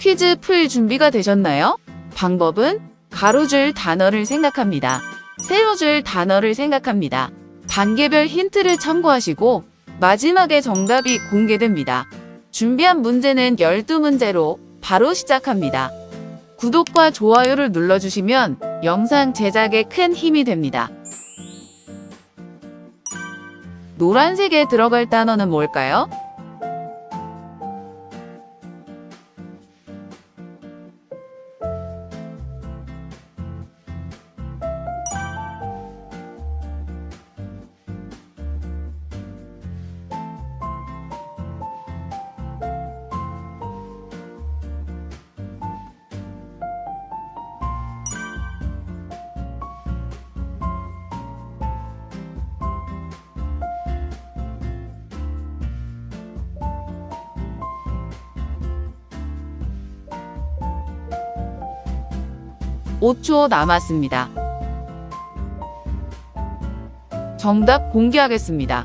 퀴즈 풀 준비가 되셨나요? 방법은 가로줄 단어를 생각합니다. 세로줄 단어를 생각합니다. 단계별 힌트를 참고하시고 마지막에 정답이 공개됩니다. 준비한 문제는 12문제로 바로 시작합니다. 구독과 좋아요를 눌러주시면 영상 제작에 큰 힘이 됩니다. 노란색에 들어갈 단어는 뭘까요? 오 초 남았습니다. 정답 공개하겠습니다.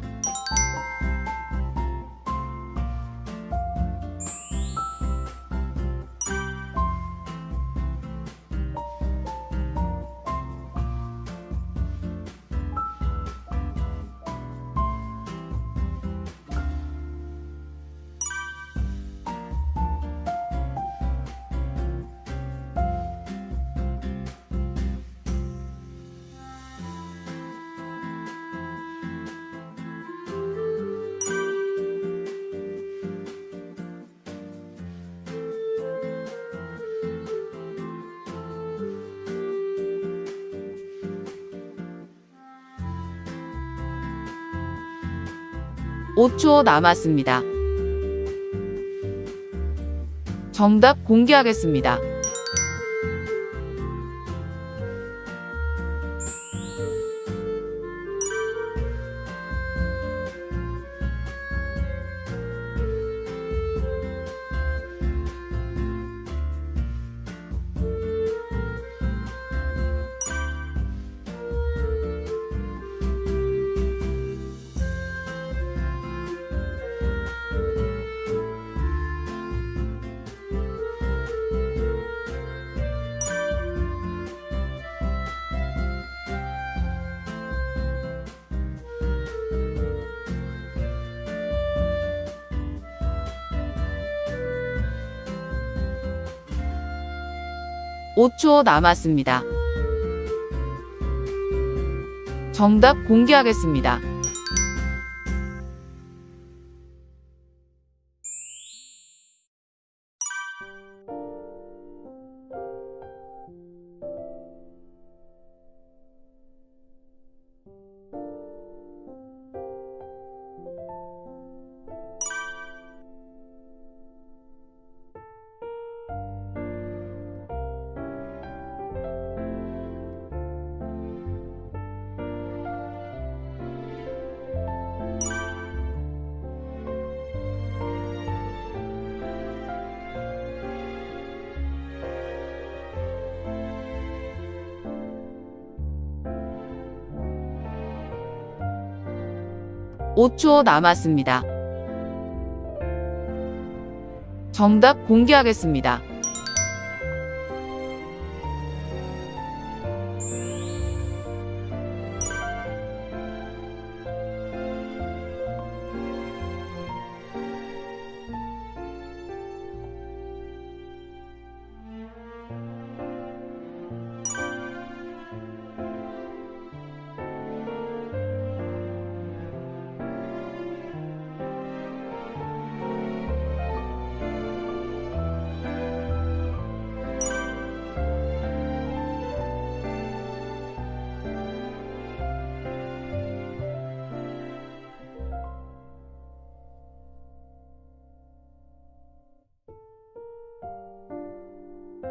오 초 남았습니다. 정답 공개하겠습니다. 오 초 남았습니다. 정답 공개하겠습니다. 오 초 남았습니다. 정답 공개하겠습니다.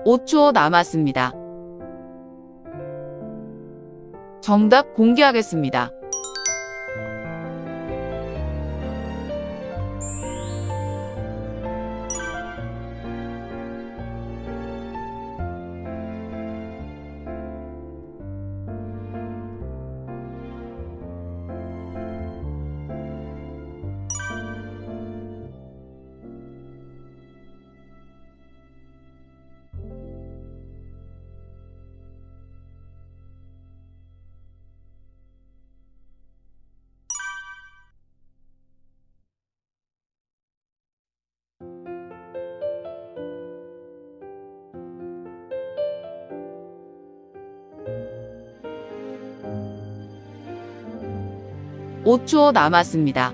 오 초 남았습니다. 정답 공개하겠습니다. 5초 남았습니다.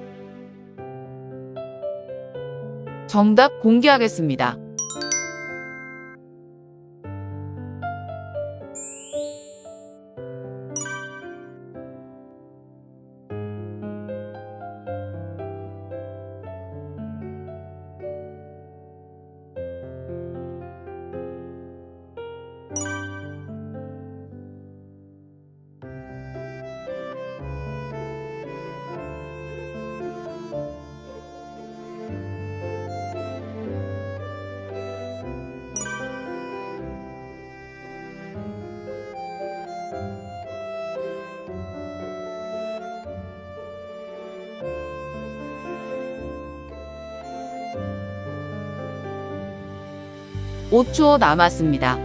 정답 공개하겠습니다. (5초) 남았습니다.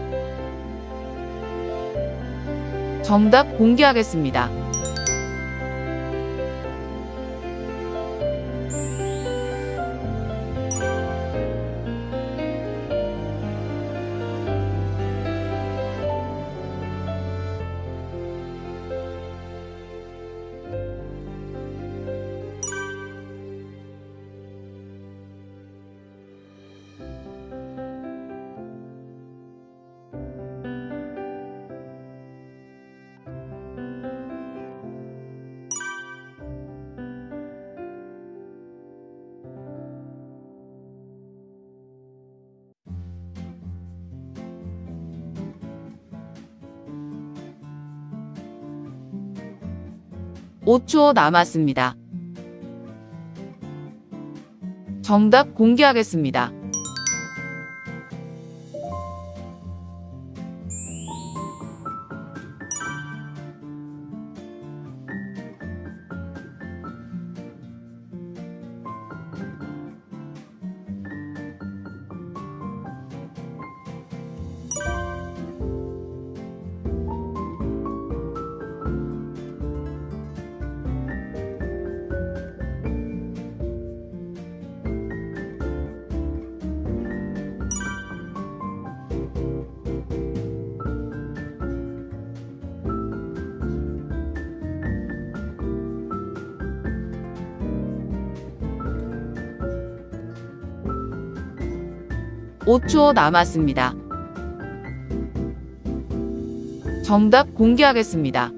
정답 공개하겠습니다. (5초) 남았습니다. 정답 공개하겠습니다. (5초) 남았습니다. 정답 공개하겠습니다.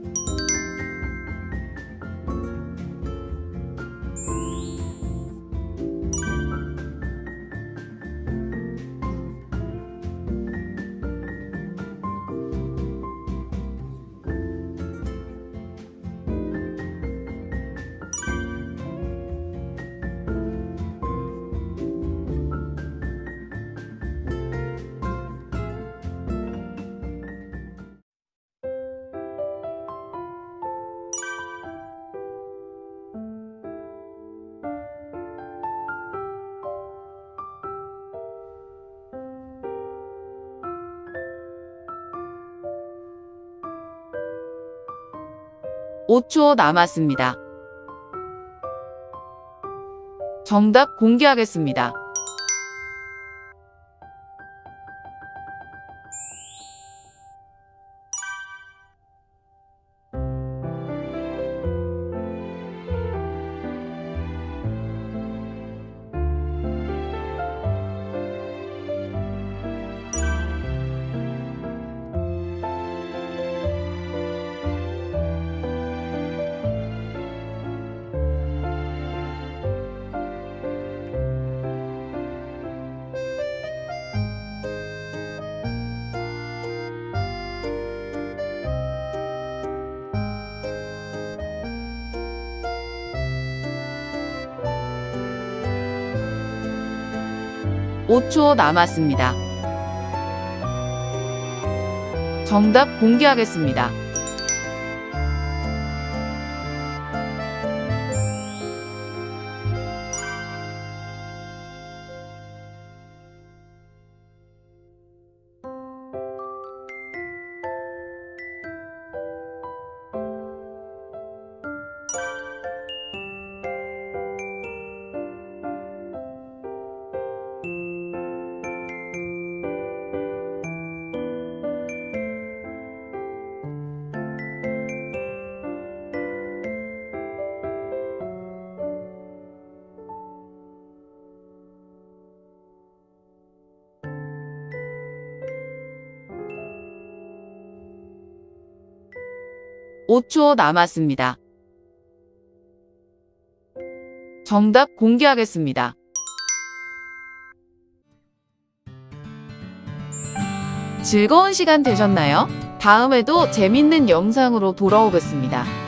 (5초) 남았습니다. 정답 공개하겠습니다. (5초) 남았습니다. 정답 공개하겠습니다. 5초 남았습니다. 정답 공개하겠습니다. 즐거운 시간 되셨나요? 다음에도 재밌는 영상으로 돌아오겠습니다.